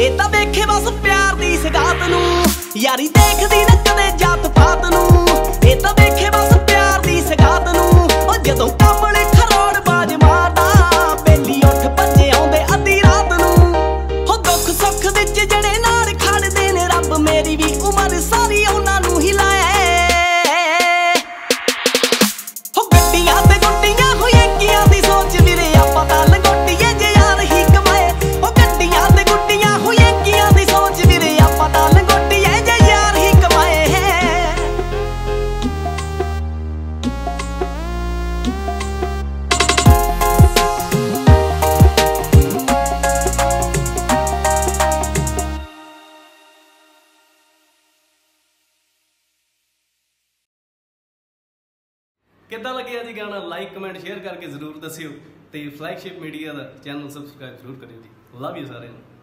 ਇਹ ਤਾਂ ਵੇਖੇ ਬਸ ਪਿਆਰ ਦੀ ਸਗਾਤ ਨੂੰ ਯਾਰੀ ਦੇਖਦੀ ਨਾ ਕਦੇ ਜਾਤ ਪਾਤ ਨੂੰ ਇਹ ਤਾਂ ਵੇਖੇ ਬਸ ਪਿਆਰ ਦੀ ਸਗਾਤ ਨੂੰ ਉਹ ਜਦੋਂ ਕਾਂਬਲੇ ਖਰੋੜ ਬਾਜ ਮਾਰਦਾ ਬੇਲੀ ਉੱਠ ਭੱਜੇ ਆਉਂਦੇ ਅੱਧੀ ਰਾਤ ਨੂੰ ਉਹ ਦੁੱਖ ਸੁੱਖ ਵਿੱਚ ਜਿਹੜੇ ਨਾਲ ਖੜਦੇ ਨੇ ਰੱਬ ਮੇਰੀ ਵੀ ਉਮਰ ਸਾਰੀ ਉਹਨਾਂ ਨੂੰ ਹੀ ਲਾਇਆ ਕਿੱਦਾਂ ਲੱਗਿਆ ਜੀ ਗਾਣਾ ਲਾਈਕ ਕਮੈਂਟ ਸ਼ੇਅਰ ਕਰਕੇ ਜ਼ਰੂਰ ਦੱਸਿਓ ਤੇ ਫਲੈਗਸ਼ਿਪ ਮੀਡੀਆ ਦਾ ਚੈਨਲ ਸਬਸਕ੍ਰਾਈਬ ਜ਼ਰੂਰ ਕਰਿਓ ਜੀ। ਲਵ ਯੂ ਸਾਰਿਆਂ ਨੂੰ।